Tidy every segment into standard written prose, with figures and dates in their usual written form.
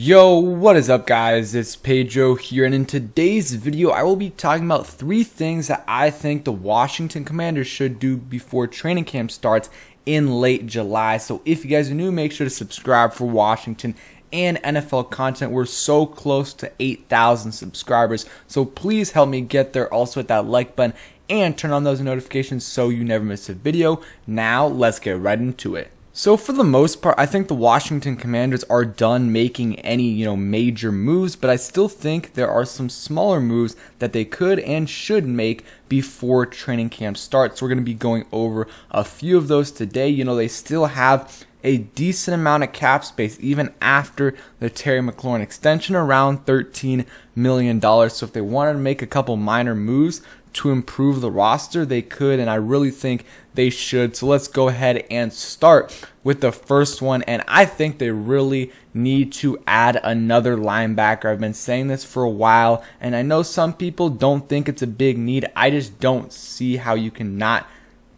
Yo, what is up guys, it's Pedro here, and in today's video I will be talking about three things that I think the Washington Commanders should do before training camp starts in late July. So if you guys are new, make sure to subscribe for Washington and NFL content. We're so close to 8,000 subscribers, so please help me get there. Also hit that like button and turn on those notifications so you never miss a video. Now let's get right into it. So for the most part, I think the Washington Commanders are done making any, major moves, but I still think there are some smaller moves that they could and should make before training camp starts. So we're going to be going over a few of those today. They still have a decent amount of cap space even after the Terry McLaurin extension, around $13 million. So if they wanted to make a couple minor moves to improve the roster, they could, and I really think they should. So let's go ahead and start with the first one, and I think they really need to add another linebacker. I've been saying this for a while, and I know some people don't think it's a big need. I just don't see how you cannot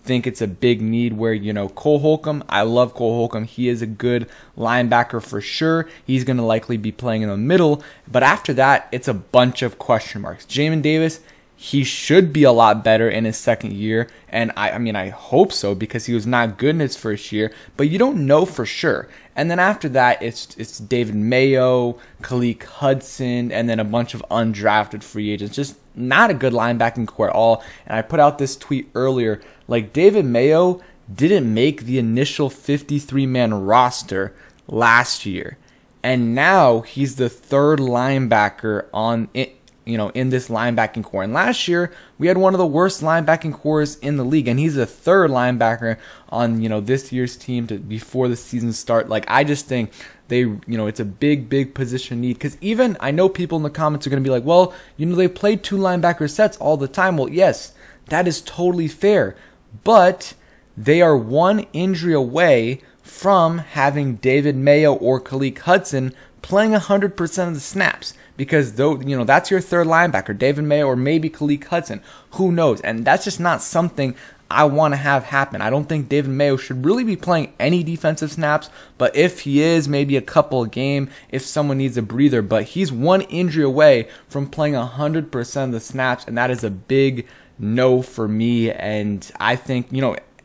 think it's a big need where, Cole Holcomb, I love Cole Holcomb. He is a good linebacker for sure. He's going to likely be playing in the middle, but after that, it's a bunch of question marks. Jamin Davis, he should be a lot better in his second year, and I hope so, because he was not good in his first year, but you don't know for sure. And then after that, it's David Mayo, Khaleke Hudson, and then a bunch of undrafted free agents. Just not a good linebacking core at all. And I put out this tweet earlier, like, David Mayo didn't make the initial 53-man roster last year, and now he's the third linebacker on it, in this linebacking core. And last year, we had one of the worst linebacking cores in the league, and he's the third linebacker on, this year's team before the season start. Like, I just think they, it's a big position need, because even, I know people in the comments are going to be like, well, they play two linebacker sets all the time. Well, yes, that is totally fair, but they are one injury away from having David Mayo or Khaleke Hudson playing 100% of the snaps, because that's your third linebacker, David Mayo or maybe Khaleke Hudson, who knows? And that's just not something I want to have happen. I don't think David Mayo should really be playing any defensive snaps, but if he is, maybe a couple a game if someone needs a breather, but he's one injury away from playing 100% of the snaps, and that is a big no for me. And I think,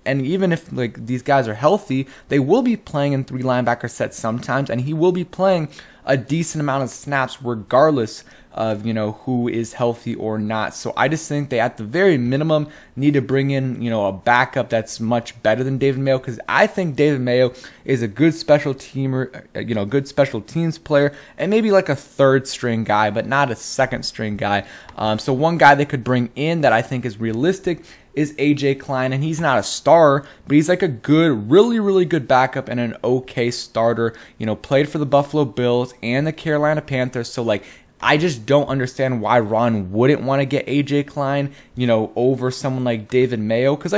and even if these guys are healthy, they will be playing in three linebacker sets sometimes, and he will be playing a decent amount of snaps regardless of, who is healthy or not. So I just think they, at the very minimum, need to bring in, a backup that's much better than David Mayo, because I think David Mayo is a good special teamer, good special teams player, and maybe like a third string guy, but not a second string guy. So one guy they could bring in that I think is realistic is AJ Klein, and he's not a star, but he's like a good, really good backup and an okay starter, played for the Buffalo Bills and the Carolina Panthers. So I just don't understand why Ron wouldn't want to get AJ Klein, over someone like David Mayo, because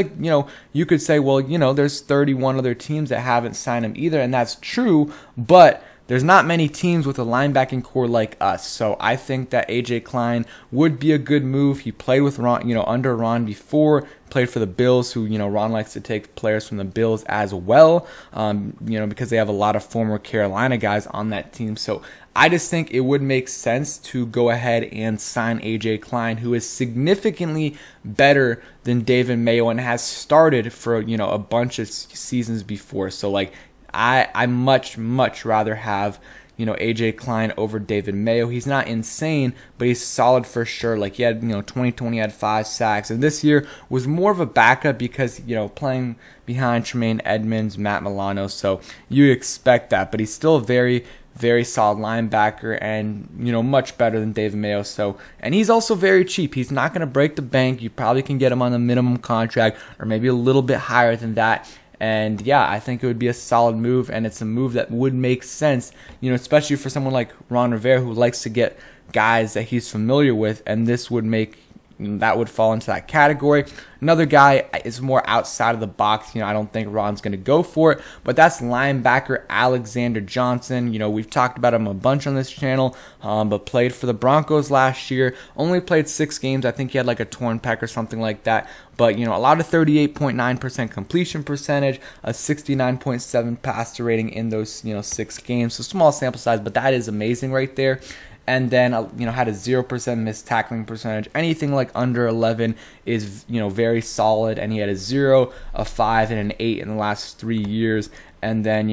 you could say, well, there's 31 other teams that haven't signed him either, and that's true, but there's not many teams with a linebacking core like us. So I think that AJ Klein would be a good move. He played with Ron, under Ron before, played for the Bills, who, Ron likes to take players from the Bills as well, because they have a lot of former Carolina guys on that team. So I just think it would make sense to go ahead and sign AJ Klein, who is significantly better than David Mayo and has started for, a bunch of seasons before. So I much rather have, AJ Klein over David Mayo. He's not insane, but he's solid for sure. He had, 2020 had 5 sacks, and this year was more of a backup because, playing behind Tremaine Edmunds, Matt Milano, so you expect that, but he's still a very solid linebacker and, much better than David Mayo. So, and he's also very cheap. He's not going to break the bank. You probably can get him on the minimum contract or maybe a little bit higher than that. And yeah, I think it would be a solid move, and it's a move that would make sense, especially for someone like Ron Rivera, who likes to get guys that he's familiar with, and this would make that would fall into that category. Another guy is more outside of the box. I don't think Ron's going to go for it, but that's linebacker Alexander Johnson. We've talked about him a bunch on this channel, but played for the Broncos last year. Only played 6 games. I think he had like a torn pec or something like that. But, a lot of 38.9% completion percentage, a 69.7 passer rating in those, 6 games. So small sample size, but that is amazing right there. And then, had a 0% missed tackling percentage. Anything like under 11 is, very solid. And he had a 0, a 5, and an 8 in the last 3 years. And then,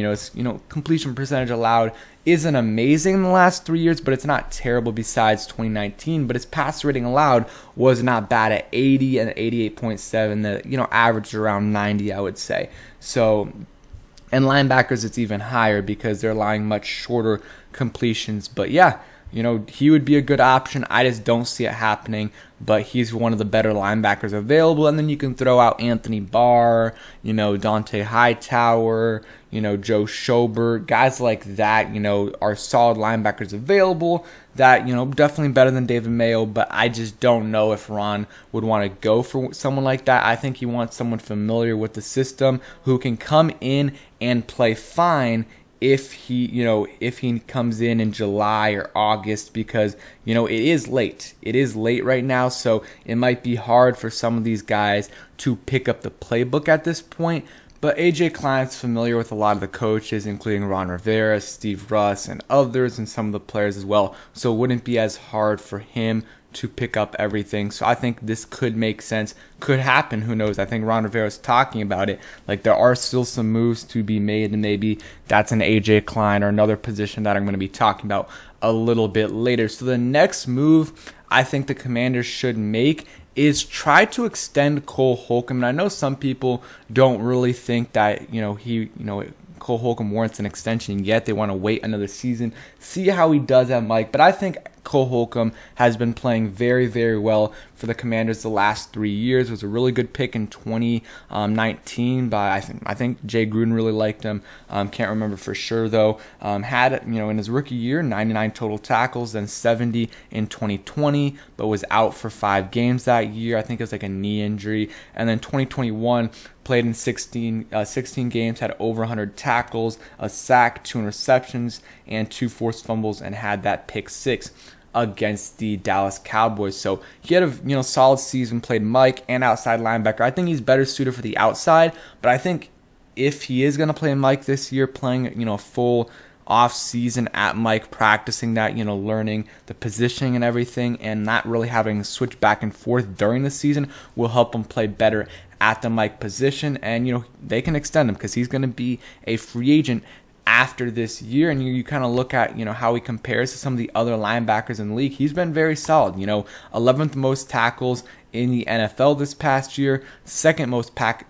completion percentage allowed isn't amazing in the last 3 years, but it's not terrible besides 2019. But his pass rating allowed was not bad at 80 and 88.7. That, averaged around 90, I would say. So, and linebackers, it's even higher because they're allowing much shorter completions. But, yeah. He would be a good option. I just don't see it happening, but he's one of the better linebackers available. And then you can throw out Anthony Barr, Dont'a Hightower, Joe Schobert. Guys like that, are solid linebackers available that, definitely better than David Mayo, but I just don't know if Ron would want to go for someone like that. I think he wants someone familiar with the system who can come in and play fine if he comes in July or August, because it is late. It is late right now, so it might be hard for some of these guys to pick up the playbook at this point. But AJ Klein's familiar with a lot of the coaches, including Ron Rivera, Steve Russ, and others, and some of the players as well. So it wouldn't be as hard for him to pick up everything. So I think this could make sense, could happen, who knows. I think Ron Rivera's talking about it. Like, there are still some moves to be made, and maybe that's an AJ Klein or another position that I'm going to be talking about a little bit later. So the next move I think the Commanders should make is try to extend Cole Holcomb. And I know some people don't really think that, Cole Holcomb warrants an extension yet. They want to wait another season, see how he does at Mike. But I think Cole Holcomb has been playing very, very well for the Commanders the last 3 years. It was a really good pick in 2019 by, I think Jay Gruden really liked him. Can't remember for sure though. Had, in his rookie year, 99 total tackles, then 70 in 2020, but was out for 5 games that year. I think it was like a knee injury. And then 2021 played in 16 games, had over 100 tackles, a sack, 2 interceptions, and 2 forced fumbles, and had that pick 6. Against the Dallas Cowboys. So he had a solid season, played Mike and outside linebacker. I think he's better suited for the outside, but I think if he is going to play Mike this year, playing full off season at Mike, practicing that, learning the positioning and everything, and not really having to switch back and forth during the season, will help him play better at the Mike position. And they can extend him because he's going to be a free agent after this year. And you kind of look at how he compares to some of the other linebackers in the league. He's been very solid, 11th most tackles in the NFL this past year, 2nd most pass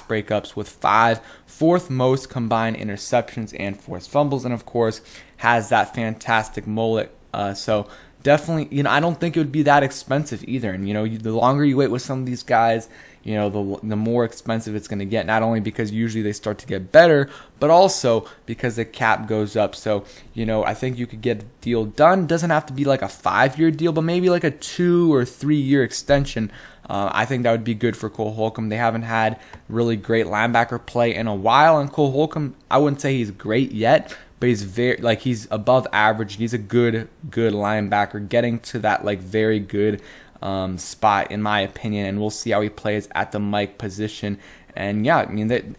breakups with 5, 4th most combined interceptions and forced fumbles, and of course has that fantastic mullet. So definitely, I don't think it would be that expensive either. And the longer you wait with some of these guys, the more expensive it's going to get, not only because usually they start to get better, but also because the cap goes up. So, I think you could get a deal done. Doesn't have to be like a 5-year deal, but maybe like a 2- or 3-year extension. I think that would be good for Cole Holcomb. They haven't had really great linebacker play in a while, and Cole Holcomb, I wouldn't say he's great yet, but he's he's above average. He's a good linebacker, getting to that very good spot, in my opinion. And we'll see how he plays at the Mike position. And yeah,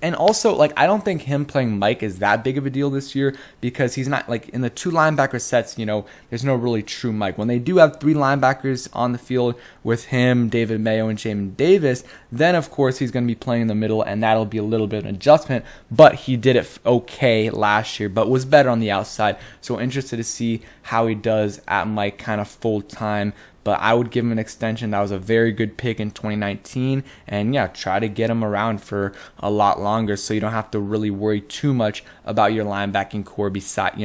and also I don't think him playing Mike is that big of a deal this year, because he's not in the 2 linebacker sets. There's no really true Mike. When they do have 3 linebackers on the field with him, David Mayo, and Jamin Davis, then of course he's going to be playing in the middle, and that'll be a little bit of an adjustment. But he did it okay last year, but was better on the outside. So interested to see how he does at Mike, kind of full time. But I would give him an extension. That was a very good pick in 2019. And yeah, try to get him around for a lot longer, so you don't have to really worry too much about your linebacking core besides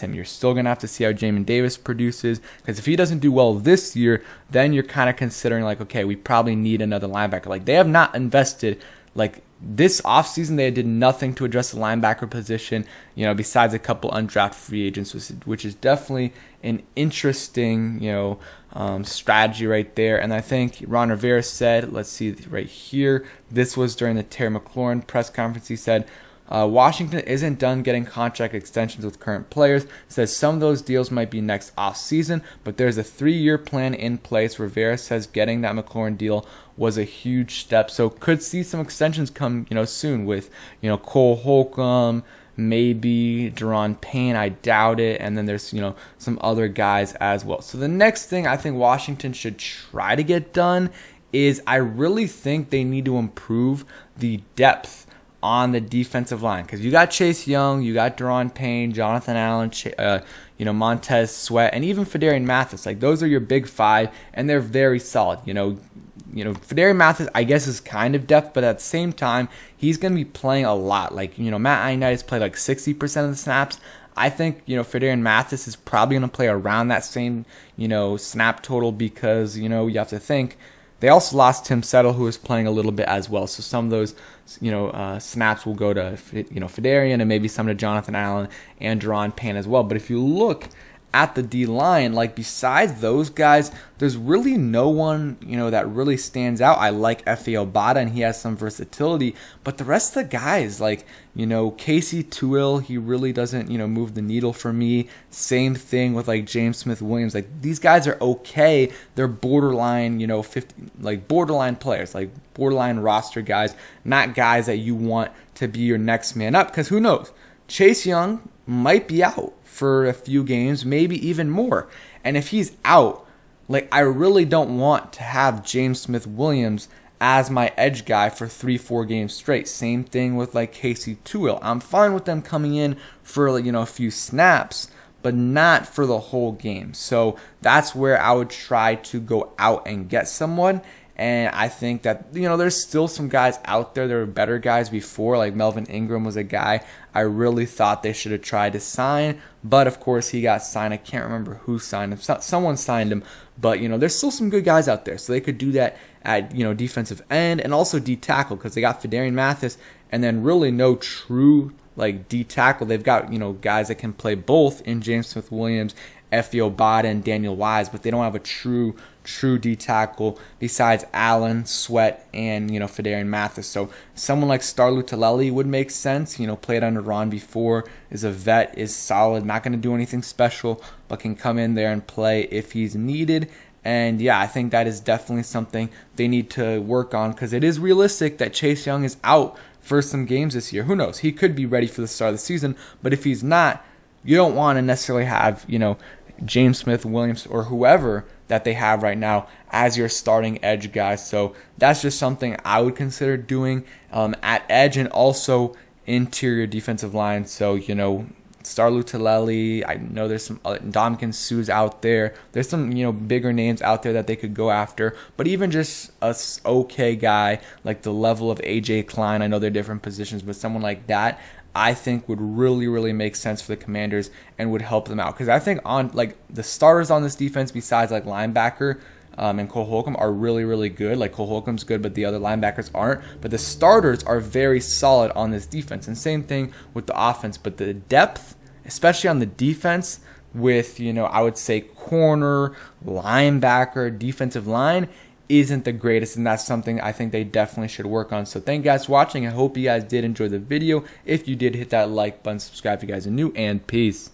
him. You're still going to have to see how Jamin Davis produces, because if he doesn't do well this year, then you're kind of considering okay, we probably need another linebacker. They have not invested This offseason, they did nothing to address the linebacker position, besides a couple undrafted free agents, which is definitely an interesting, strategy right there. And I think Ron Rivera said, let's see right here, this was during the Terry McLaurin press conference. He said, Washington isn't done getting contract extensions with current players. It says some of those deals might be next offseason, but there's a 3-year plan in place. Rivera says getting that McLaurin deal was a huge step, so could see some extensions come, soon with, Cole Holcomb, maybe Daron Payne. I doubt it. And then there's, some other guys as well. So the next thing I think Washington should try to get done is I really think they need to improve the depth on the defensive line, because you got Chase Young, you got Daron Payne, Jonathan Allen, Montez Sweat, and even Phidarian Mathis. Like, those are your big five, and they're very solid. Phidarian Mathis, I guess, is kind of depth, but at the same time, he's going to be playing a lot. Like, Matt Ioannidis played like 60% of the snaps. I think, Phidarian Mathis is probably going to play around that same, snap total, because, you have to think, they also lost Tim Settle, who was playing a little bit as well. So some of those, snaps will go to, Phidarian, and maybe some to Jonathan Allen and Daron Payne as well. But if you look at the D line, like, besides those guys, there's really no one, that really stands out. I like Efe Obada, and he has some versatility. But the rest of the guys, like, Casey Tuil, he really doesn't, move the needle for me. Same thing with, like, James Smith-Williams. Like, these guys are okay. They're borderline, 50, like, borderline players, like, borderline roster guys, not guys that you want to be your next man up, because who knows? Chase Young might be out for a few games, maybe even more. And if he's out, like, I really don't want to have James Smith-Williams as my edge guy for 3-4 games straight. Same thing with, like, Casey Tuil. I'm fine with them coming in for, a few snaps, but not for the whole game. So that's where I would try to go out and get someone. And I think that, there's still some guys out there. There were better guys before. Like, Melvin Ingram was a guy I really thought they should have tried to sign. But, of course, he got signed. I can't remember who signed him. Someone signed him. But, there's still some good guys out there. So they could do that at, defensive end and also D-tackle, because they got Phidarian Mathis and then really no true, like, D-tackle. They've got, guys that can play both in James Smith-Williams, Efe Obada, and Daniel Wise, but they don't have a true D-tackle besides Allen, Sweat, and, Phidarian Mathis. So someone like Star Lotulelei would make sense. Played under Ron before, is a vet, is solid, not going to do anything special, but can come in there and play if he's needed. And, yeah, I think that is definitely something they need to work on, because it is realistic that Chase Young is out for some games this year. Who knows? He could be ready for the start of the season, but if he's not, you don't want to necessarily have, James Smith-Williams or whoever that they have right now as your starting edge guy. So that's just something I would consider doing at edge and also interior defensive line. So, Star Lotulelei, I know there's some Dominican Sue's out there. There's some, bigger names out there that they could go after. But even just a okay guy, like the level of AJ Klein, I know they're different positions, but someone like that, I think would really, really make sense for the Commanders and would help them out. Because I think on, like, the starters on this defense besides, like, linebacker and Cole Holcomb are really, really good. Like, Cole Holcomb's good, but the other linebackers aren't. But the starters are very solid on this defense. And same thing with the offense. But the depth, especially on the defense with, I would say corner, linebacker, defensive line, isn't the greatest, and that's something I think they definitely should work on. So thank you guys for watching. I hope you guys did enjoy the video. If you did, hit that like button, subscribe if you guys are new, and peace.